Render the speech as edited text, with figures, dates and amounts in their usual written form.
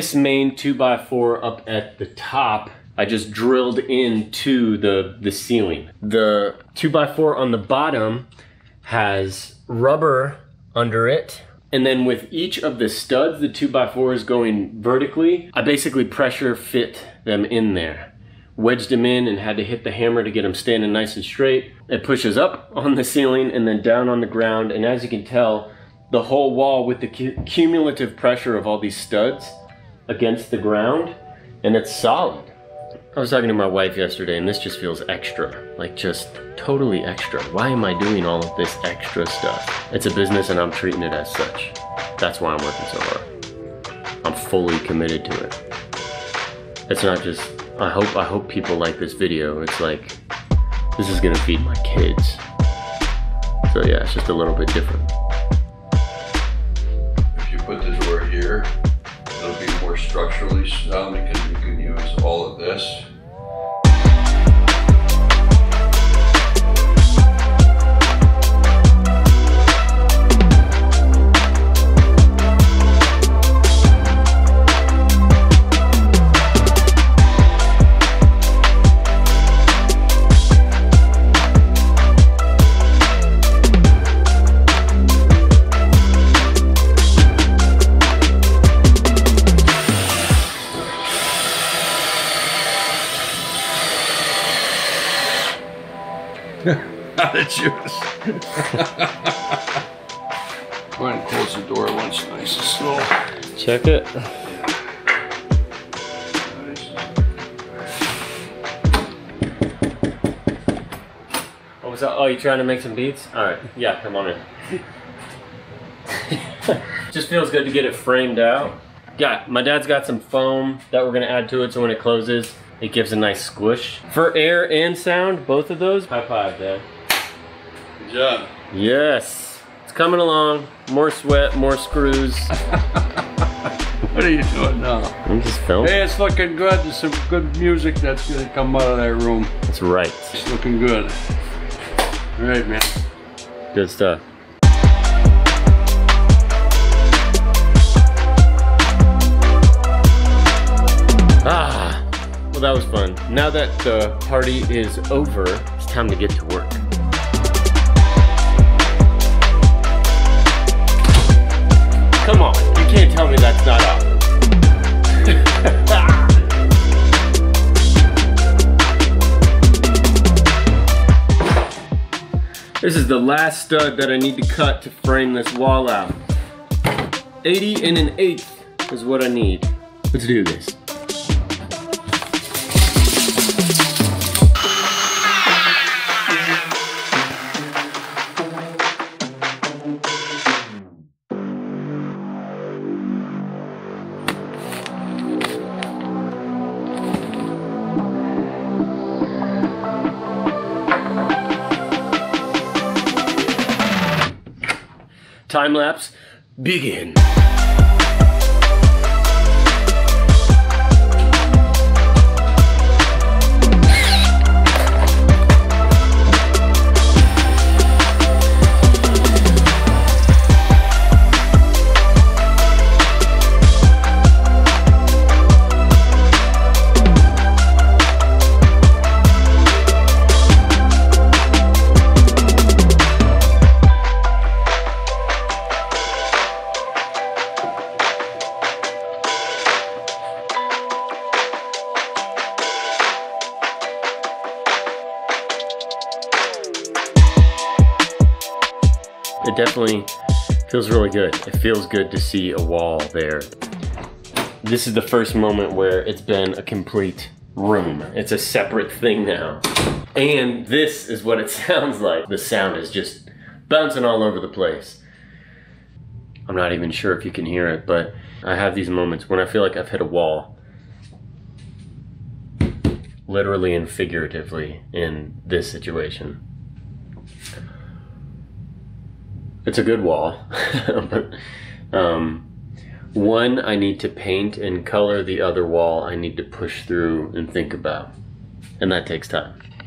This main 2x4 up at the top, I just drilled into the ceiling. The 2x4 on the bottom has rubber under it. And then with each of the studs, the 2x4 is going vertically. I basically pressure fit them in there. Wedged them in and had to hit the hammer to get them standing nice and straight. It pushes up on the ceiling and then down on the ground. And as you can tell, the whole wall with the cumulative pressure of all these studs against the ground, and it's solid. I was talking to my wife yesterday and this just feels extra, like just totally extra. Why am I doing all of this extra stuff? It's a business and I'm treating it as such. That's why I'm working so hard. I'm fully committed to it. It's not just, I hope people like this video. It's like, this is gonna feed my kids. So yeah, it's just a little bit different. If you put the door here, it'll be more structurally sound because you can use all of this. Out of juice. Go ahead and close the door once, nice and slow. Check it. What was that? Oh, you trying to make some beats? All right. Yeah, come on in. Just feels good to get it framed out. Yeah, my dad's got some foam that we're gonna add to it, so when it closes, it gives a nice squish. For air and sound, both of those. High five, Dad. Good job. Yes. It's coming along. More sweat, more screws. What are you doing now? I'm just filming. Hey, it's looking good. There's some good music that's gonna come out of that room. That's right. It's looking good. All right, man. Good stuff. Ah. Well, that was fun. Now that the party is over, it's time to get to work. Come on, you can't tell me that's not up. This is the last stud that I need to cut to frame this wall out. 80 1/8 is what I need. Let's do this. Time lapse, begin. It definitely feels really good. It feels good to see a wall there. This is the first moment where it's been a complete room. It's a separate thing now. And this is what it sounds like. The sound is just bouncing all over the place. I'm not even sure if you can hear it, but I have these moments when I feel like I've hit a wall. Literally and figuratively in this situation. It's a good wall, but one I need to paint and color, the other wall I need to push through and think about, and that takes time.